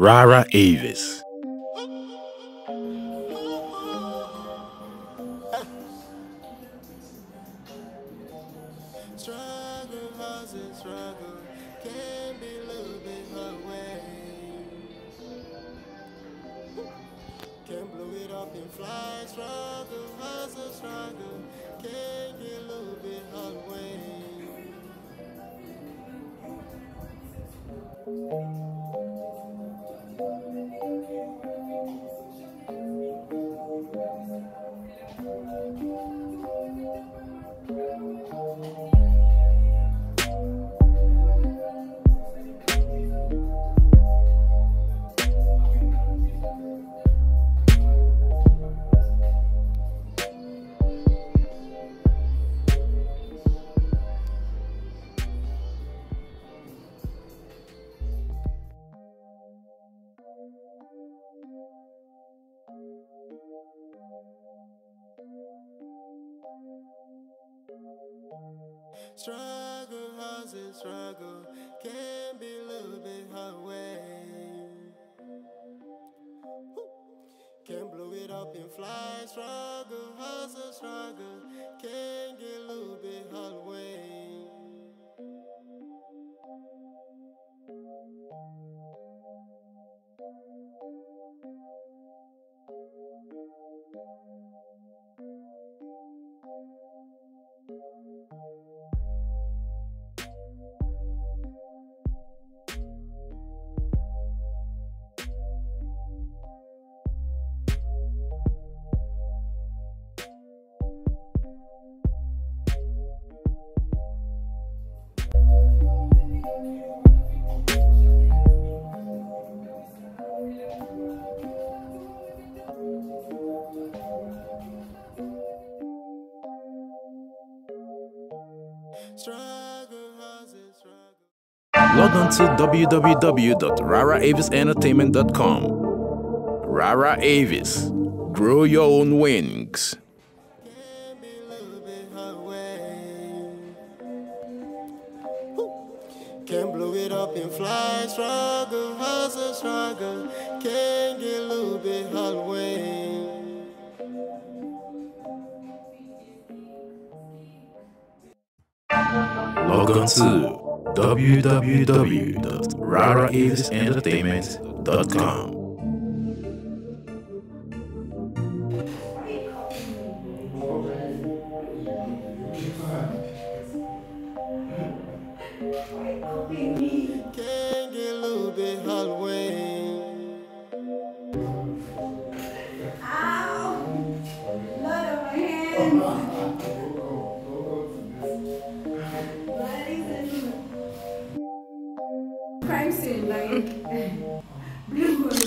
Rara Avis. Struggle, hustle, struggle, can be a little bit away. Can't blow it up and fly. Struggle, hustle, struggle, can be a little bit away. Struggle, hustle, struggle, can be a little bit hard way. Can't blow it up and fly. Struggle, hustle, struggle, can get a little bit hard way. Log on to www.raraavisentertainment.com. Rara Avis, grow your own wings. Can't be a little bit away. Can't blow it up and fly. Struggle, hustle, struggle, can't get a little bit away. Log on to www.raraavisentertainment.com. Can't get a little bit halfway. Ow! Blood on my hand. Crime scene, like blue.